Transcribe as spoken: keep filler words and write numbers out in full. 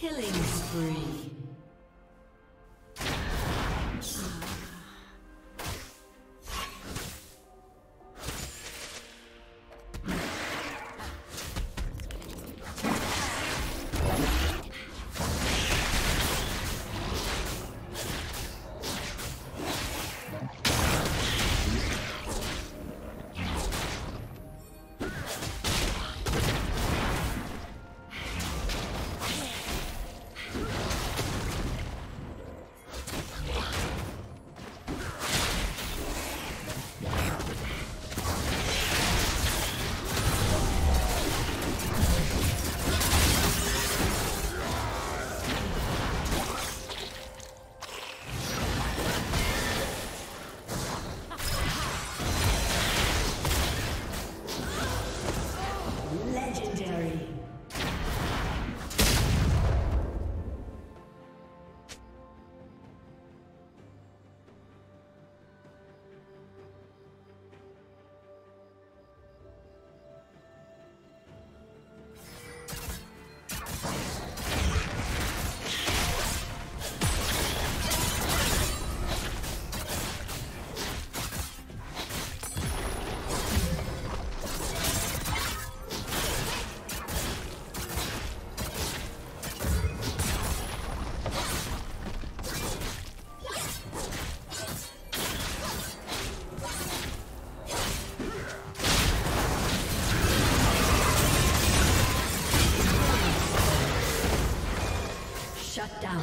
Killing spree. Shut down.